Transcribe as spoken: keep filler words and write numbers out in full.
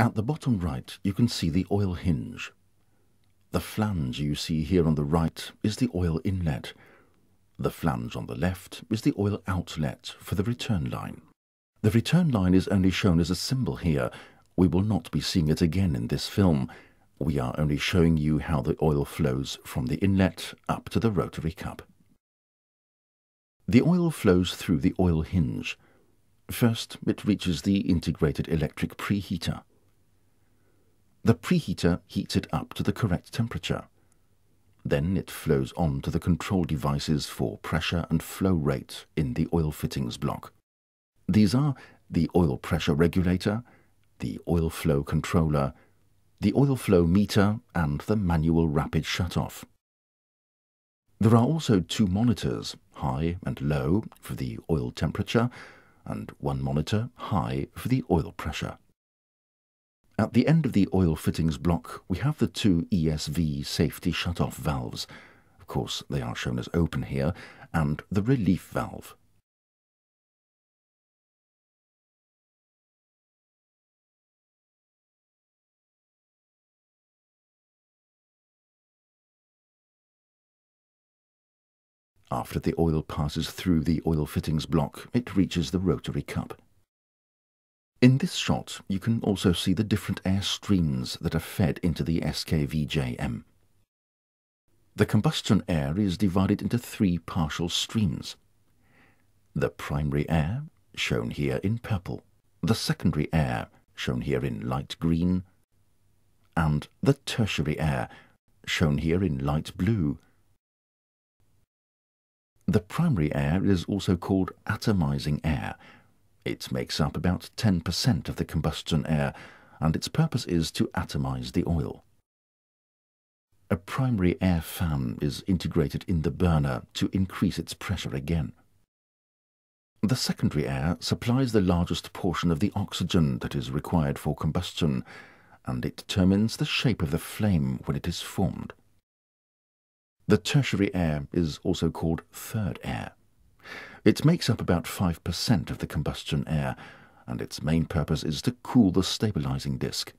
At the bottom right, you can see the oil hinge. The flange you see here on the right is the oil inlet. The flange on the left is the oil outlet for the return line. The return line is only shown as a symbol here. We will not be seeing it again in this film. We are only showing you how the oil flows from the inlet up to the rotary cup. The oil flows through the oil hinge. First, it reaches the integrated electric preheater. The preheater heats it up to the correct temperature. Then it flows on to the control devices for pressure and flow rate in the oil fittings block. These are the oil pressure regulator, the oil flow controller, the oil flow meter and the manual rapid shutoff. There are also two monitors, high and low, for the oil temperature, and one monitor, high, for the oil pressure. At the end of the oil fittings block, we have the two E S V safety shutoff valves. Of course, they are shown as open here, and the relief valve. After the oil passes through the oil fittings block, it reaches the rotary cup. In this shot, you can also see the different air streams that are fed into the S K V J M. The combustion air is divided into three partial streams. The primary air, shown here in purple, the secondary air, shown here in light green, and the tertiary air, shown here in light blue. The primary air is also called atomizing air. It makes up about ten percent of the combustion air, and its purpose is to atomize the oil. A primary air fan is integrated in the burner to increase its pressure again. The secondary air supplies the largest portion of the oxygen that is required for combustion, and it determines the shape of the flame when it is formed. The tertiary air is also called third air. It makes up about five percent of the combustion air, and its main purpose is to cool the stabilizing disk.